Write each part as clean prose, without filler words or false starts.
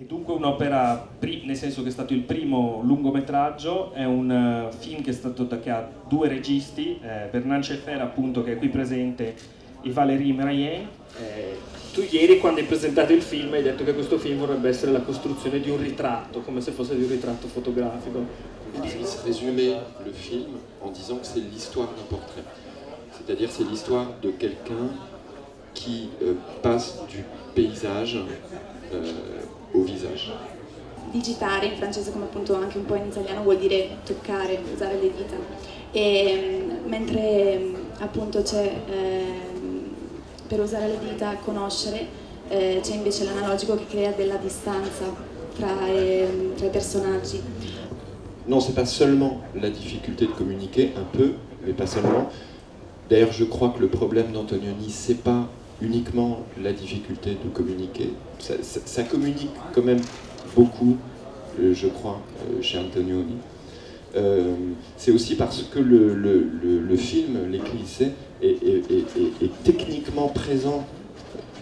È dunque un'opera, nel senso che è stato il primo lungometraggio, è un film che, che ha due registi, Bertrand Schefer appunto che è qui presente e Valéry Mrayen. Tu ieri quando hai presentato il film hai detto che questo film vorrebbe essere la costruzione di un ritratto, come se fosse di un ritratto fotografico. Je résumais le film en disant que c'est l'histoire d'un portrait, c'est-à-dire c'est l'histoire de quelqu'un qui passe du paysage au visage. Digitare in francese, come appunto anche un po' in italiano, vuol dire toccare, usare le dita. E mentre appunto c'è per usare le dita, conoscere, c'è invece l'analogico che crea della distanza tra i personaggi. Non, c'est pas seulement la difficulté de communiquer, un peu, mais pas seulement. D'ailleurs, je crois que le problème d'Antonioni, c'est pas uniquement la difficulté de communiquer. Ça communique quand même beaucoup, je crois, chez Antonioni. C'est aussi parce que le film, l'écrivain, est techniquement présent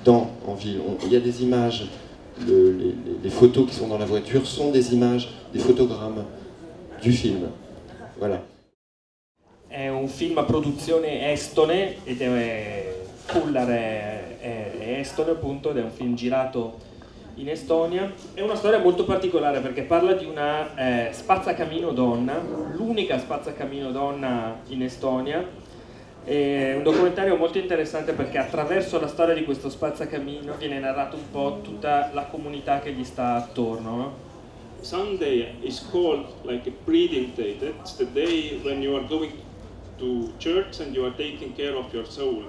en ville. Il y a des images, les photos qui sont dans la voiture sont des images, des photogrammes du film. Voilà. È un film a produzione estone ed è Kullar è estone appunto, ed è un film girato in Estonia. È una storia molto particolare perché parla di una spazzacamino donna, l'unica spazzacamino donna in Estonia. È un documentario molto interessante perché attraverso la storia di questo spazzacamino viene narrata un po' tutta la comunità che gli sta attorno, no? Sunday is called like a pre-din day. That's the day when you are going to church and you are taking care of your soul.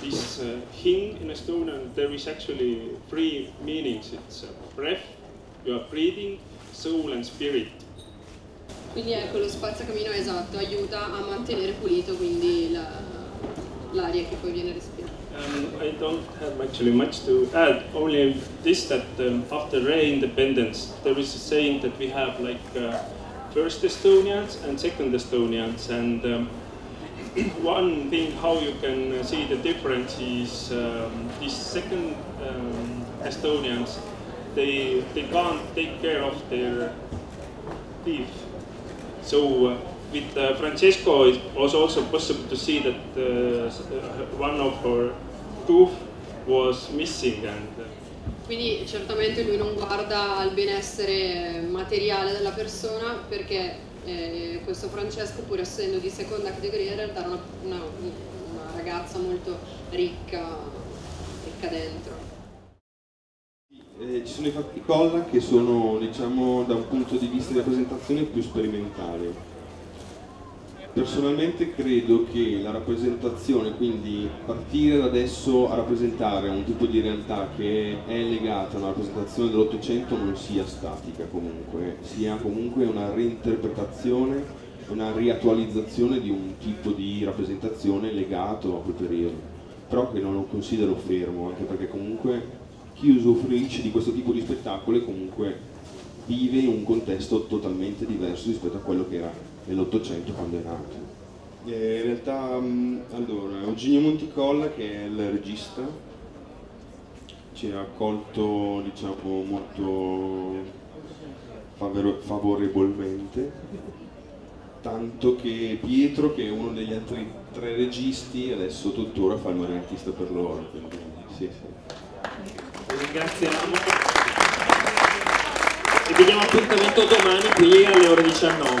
This hymn in Estonian, there is actually three meanings. It's breath, you are breathing, soul and spirit. Quindi ecco, lo spazzacamino, esatto, aiuta a mantenere pulito quindi l'aria che poi viene respirata. I don't have actually much to add, only this, that after re-independence there is a saying that we have like first Estonians and second Estonians, and one thing how you can see the difference is these second Estonians, they can't take care of their teeth. So with Francesco it was also possible to see that one of her tooth was missing. And quindi certamente lui non guarda al benessere materiale della persona perché questo Francesco, pur essendo di seconda categoria, in realtà era una ragazza molto ricca dentro. Ci sono i fatti Colla che sono, diciamo, da un punto di vista di rappresentazione più sperimentale. Personalmente credo che la rappresentazione, quindi partire da adesso a rappresentare un tipo di realtà che è legata alla rappresentazione dell'Ottocento, non sia statica comunque, sia comunque una reinterpretazione, una riattualizzazione di un tipo di rappresentazione legato a quel periodo, però che non lo considero fermo, anche perché comunque chi usufruisce di questo tipo di spettacoli comunque vive in un contesto totalmente diverso rispetto a quello che era nell'Ottocento quando era nato. In realtà, allora, Eugenio Monticolla, che è il regista, ci ha accolto, diciamo, molto favorevolmente, tanto che Pietro, che è uno degli altri tre registi, adesso tuttora fa il marionnettista per loro, quindi sì. Ringraziamo e vi diamo appuntamento domani qui alle ore 19.